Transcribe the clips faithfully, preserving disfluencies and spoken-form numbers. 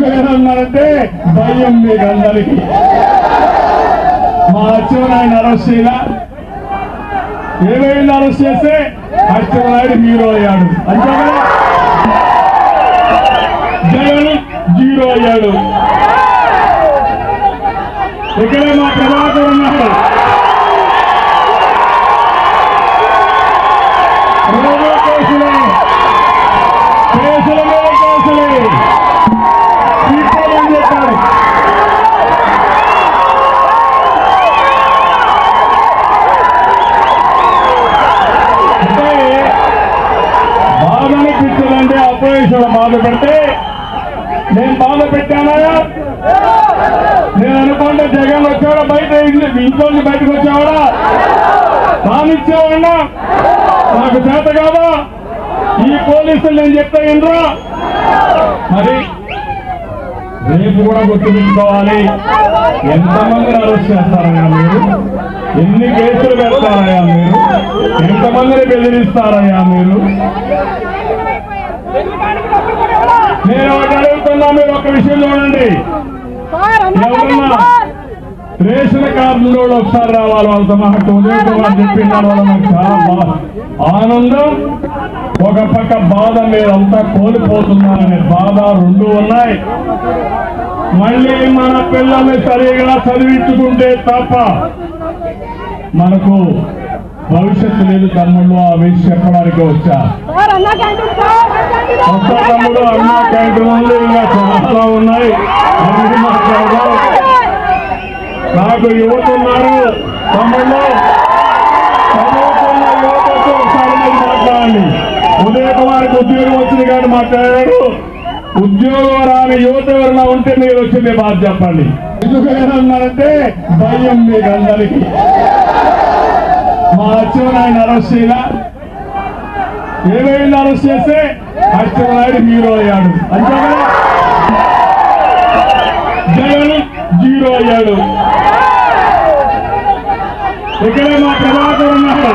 భయం మీకు అందరికీ. మా అచ్చెన్నాయుడు అరెస్ట్ చేయలా, ఏమైనా అరెస్ట్ చేస్తే అచ్చెన్నాయుడు హీరో అయ్యాడు, అంతే కదా. జగన్ జీరో అయ్యాడు. ఇక్కడే మా ప్రభాకర్ ఉన్నాడు. బాధ పెడితే నేను బాధ పెట్టానా? నేను అనుకుంటే జగన్ వచ్చాడా, బయట ఇంట్లో బయటకు వచ్చావాడా, తానిచ్చేవాడా, నాకు చేత కాదా, ఈ పోలీసులు నేను చెప్పేంద్రా. మరి రేపు కూడా గుర్తుపెట్టుకోవాలి, ఎంతమందిని అరెస్ట్ చేస్తారయ్యా మీరు, ఎన్ని కేసులు పెడతారయ్యా మీరు, ఎంతమందిని బెదిరిస్తారయ్యా మీరు. నేను ఒకటి అడుగుతున్నా, మీరు ఒక విషయం చూడండి. ఎవరన్నా రేషన్ కార్డులో ఒకసారి రావాలి, వాళ్ళతో మా కుమార్ చెప్పిన వాళ్ళ చాలా బాధ, ఆనందం, ఒక పక్క బాధ, మీరంతా కోల్పోతున్నారనే బాధ, రెండు ఉన్నాయి. మళ్ళీ మన పిల్లల్ని సరిగా చదివించుకుంటే తప్ప మనకు భవిష్యత్తు లేదు తమ్ముళ్ళు. ఆ విషయం చెప్పడానికి వచ్చా. కొత్త తమ్ముడు అన్నా క్యాంటీన్లు ఇంకా చాలా ఉన్నాయి. నాకు యువతున్నారు తమ్ముళ్ళు, చదువుతున్న యువతకు ఒకసారి మీరు మాట్లాడండి. ఉదయ కుమార్కి ఉద్యోగం వచ్చింది కానీ మాట్లాడాడు, ఉద్యోగం రాని యువత ఎవరైనా ఉంటే మీరు వచ్చింది బాధ చెప్పండి. ఎందుకంటే భయం మీకు అందరికీ. మా అచ్చెన్నాయుడు అరెస్ట్ చేయలా, ఏమైనా అరెస్ట్ చేస్తే అచ్చెన్నాయుడు హీరో అయ్యాడు, అంతే కదా. జగన్ జీరో అయ్యాడు. ఇక్కడే మా ప్రభాకర్ ఉన్నాడు.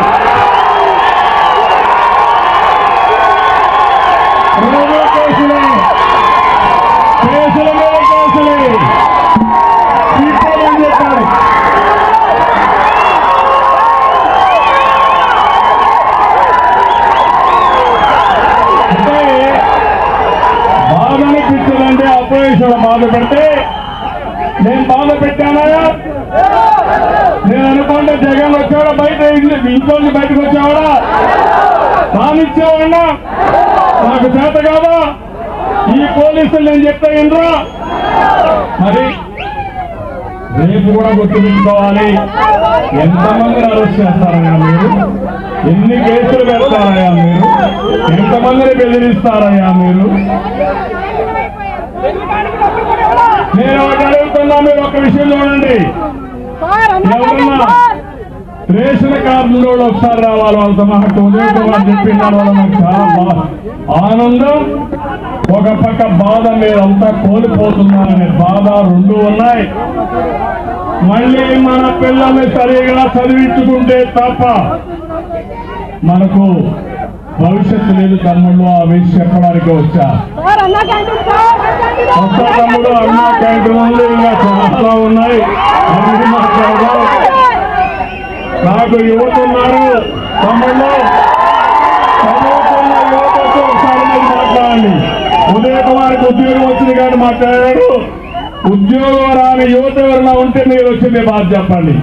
రోజు కేసులే కేసుల మీద కేసులే. ఏం చెప్పారు అంటే అప్రవేశం బాధ పెడితే నేను బాధ పెట్టానా? నేను అనుకుంటే జగన్ వచ్చాడా, బయట ఇంట్లో బయటకు వచ్చావాడా, తానిచ్చేవాడా, నాకు చేత కాదా, ఈ పోలీసులు నేను చెప్పేంద్రా. మరి రేపు కూడా గుర్తుపెట్టుకోవాలి, ఎంతమందిని అరెస్ట్ చేస్తారయ్యా మీరు, ఎన్ని కేసులు పెడతారయ్యా మీరు, ఎంతమందిని బెదిరిస్తారయ్యా మీరు. నేను ఒకటి అడుగుతున్నా, మీరు ఒక విషయం చూడండి. ఎవరన్నా రేషన్ కార్డులో ఒకసారి రావాలి, వాళ్ళతో మా ఉదయ కుమార్ చెప్పిన వాళ్ళ చాలా బాధ, ఆనందం, ఒక పక్క బాధ, మీరంతా కోల్పోతున్నారనే బాధ, రెండు ఉన్నాయి. మళ్ళీ మన పిల్లల్ని సరిగా చదివించుకుంటే తప్ప మనకు భవిష్యత్తు లేదు తమ్ముళ్ళు. ఆ విషయం చెప్పడానికి వచ్చా. కొత్త తమ్ముడు అన్నా క్యాంటీన్లు ఇంకా చాలా ఉన్నాయి. అన్ని మాట్లాడదాం. నాకు యువతున్నారు తమ్ముళ్ళు, చదువుతున్న యువతకు ఒకసారి మీరు మాట్లాడండి. ఉదయ కుమార్కి ఉద్యోగం వచ్చింది కానీ మాట్లాడాడు, ఉద్యోగం రాని యువత ఎవరైనా ఉంటే మీరు వచ్చింది బాధ చెప్పండి.